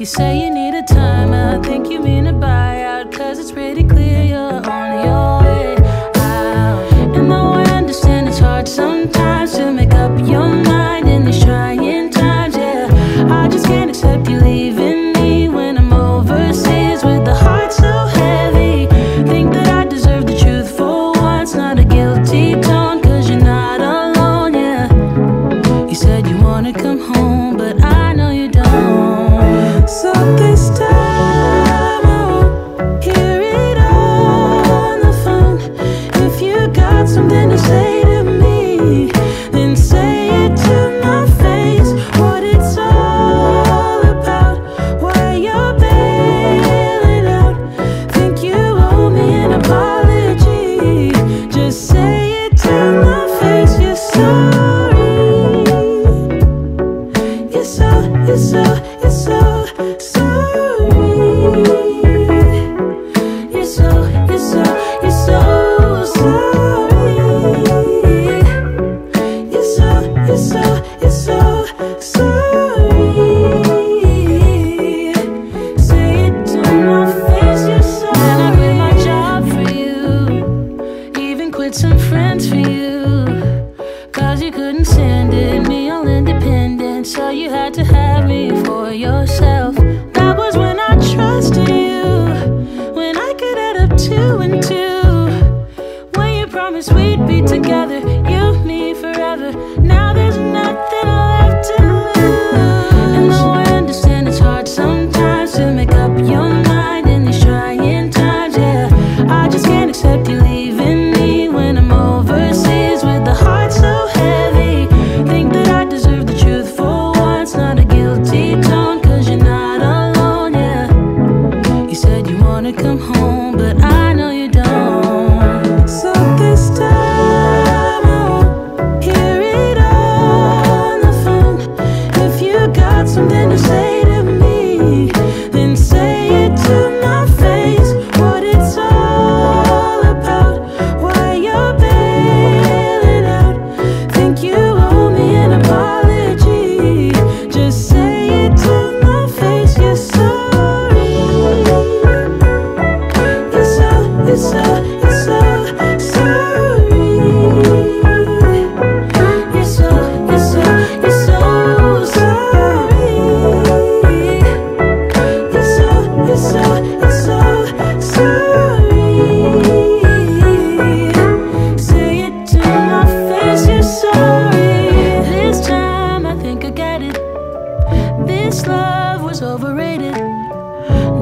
You say you need a timeout, think you mean a buyout, cause it's pretty clear you're on your way out. And though I understand it's hard sometimes to make up your mind in these trying times, yeah, I just can't accept you leaving me when I'm overseas with a heart so heavy. Think that I deserve the truth for once, not a guilty tone, cause you're not alone, yeah. You said you wanna come home, but I know you don't. So this time I won't hear it on the phone. If you got something to say to me, then say it to my face. What it's all about, why you're bailing out. Think you owe me an apology, just say it to my face. You're sorry, you're so, you're so, you're so sorry. You're so, you're so, you're so sorry. You're so, you're so, you're so sorry. Say it to my face, you're sorry. And I quit my job for you, even quit some friends for you, cause you couldn't stand it, me all independent, so you had to have me for yourself. That was when I trusted you, when I could add up 2 and 2, when you promised we'd be together, you, me, forever. Now there's nothing left to lose. And though I understand it's hard sometimes to make up your mind in these trying times, yeah, I just can't accept you leaving me when I'm overseas with a heart so heavy. Think that I deserve the truth for once, not a guilty tone, wanna come home, but I know you don't. So this time I won't hear it on the phone. If you got something to say to me, then say it to my face. What it's all about, why you're bailing out. Think you owe me an apology, just say it to my face. You're so, you're so, you're so sorry. You're so, you're so, you're so sorry. You're so, you're so, you're so sorry. Say it to my face, you're sorry. This time I think I got it. This love was overrated.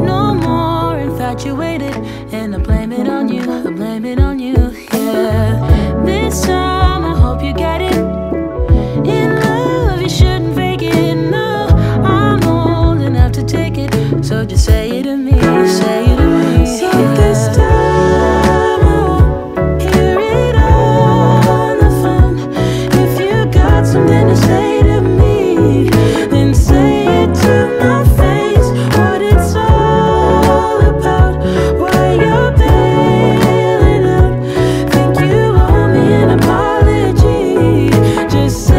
No more infatuated. And I blame it on you, I blame it on you, yeah. This time I hope you get it. In love you shouldn't fake it, no. I'm old enough to take it, so just say it to me, say it to me. So this time I won't hear it on the phone. If you got something to say to me, then say it to my face. What it's all about, why you're bailing out. Think you owe me an apology, just say